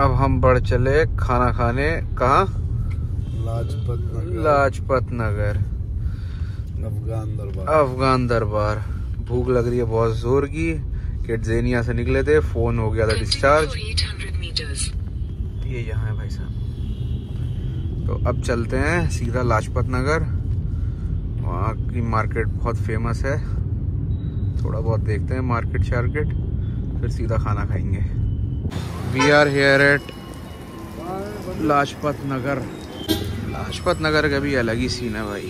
अब हम बढ़ चले खाना खाने कहाँ, लाजपत नगर अफगान दरबार। भूख लग रही है बहुत जोर की। केटजेनिया से निकले थे, फोन हो गया था डिस्चार्ज। ये यहाँ है भाई साहब। तो अब चलते हैं सीधा लाजपत नगर, वहाँ की मार्केट बहुत फेमस है। थोड़ा बहुत देखते हैं मार्केट शार्केट, फिर सीधा खाना खाएंगे। We are here at Lajpat Nagar का भी अलग ही सीन है भाई।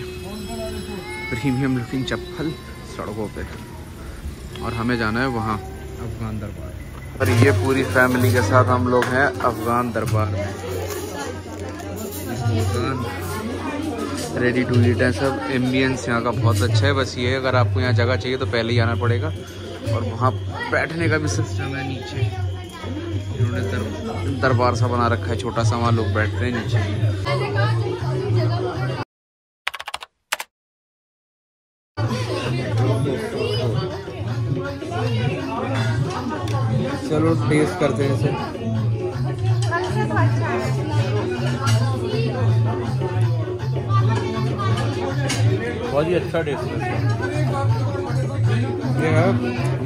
प्रीमियम लुकिंग चप्पल सड़कों पे, और हमें जाना है वहाँ अफगान दरबार। और ये पूरी फैमिली के साथ हम लोग हैं अफगान दरबार में। रेडी टू ईट है सब। एम्बियंस यहाँ का बहुत अच्छा है। बस ये अगर आपको यहाँ जगह चाहिए तो पहले ही आना पड़ेगा। और वहाँ बैठने का भी सिस्टम है नीचे। इन्होंने दरबार सा बना रखा है, छोटा सा, वहाँ लोग बैठते हैं नीचे। चलो टेस्ट करते हैं इसे। बहुत ही अच्छा टेस्ट है।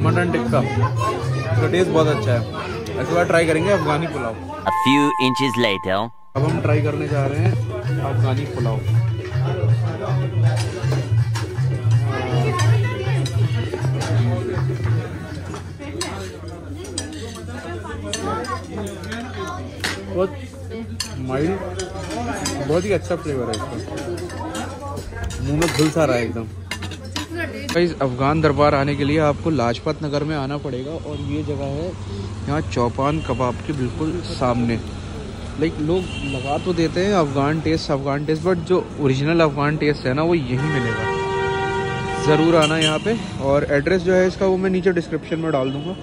मटन टिक्का का टेस्ट बहुत अच्छा है। इसके बाद ट्राई करेंगे अफगानी pulao. A few inches later. अब हम ट्राई करने जा रहे हैं अफगानी पुलाव। बहुत माइल्ड, बहुत ही अच्छा फ्लेवर है इसका। मुंह में घुल सा रहा है एकदम। गाइस, अफगान दरबार आने के लिए आपको लाजपत नगर में आना पड़ेगा। और ये जगह है यहाँ चौपान कबाब के बिल्कुल सामने। लाइक लोग लगा तो देते हैं अफगान टेस्ट, बट जो ओरिजिनल अफगान टेस्ट है ना, वो यहीं मिलेगा। ज़रूर आना यहाँ पे। और एड्रेस जो है इसका वो मैं नीचे डिस्क्रिप्शन में डाल दूँगा,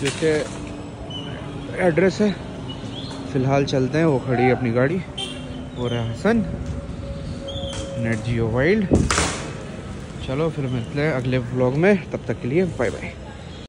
जिसके एड्रेस है। फ़िलहाल चलते हैं। वो खड़ी है अपनी गाड़ी, वो रहा हसन नेट जियो वाइल्ड। चलो फिर मिलते हैं अगले व्लॉग में, तब तक के लिए बाय बाय।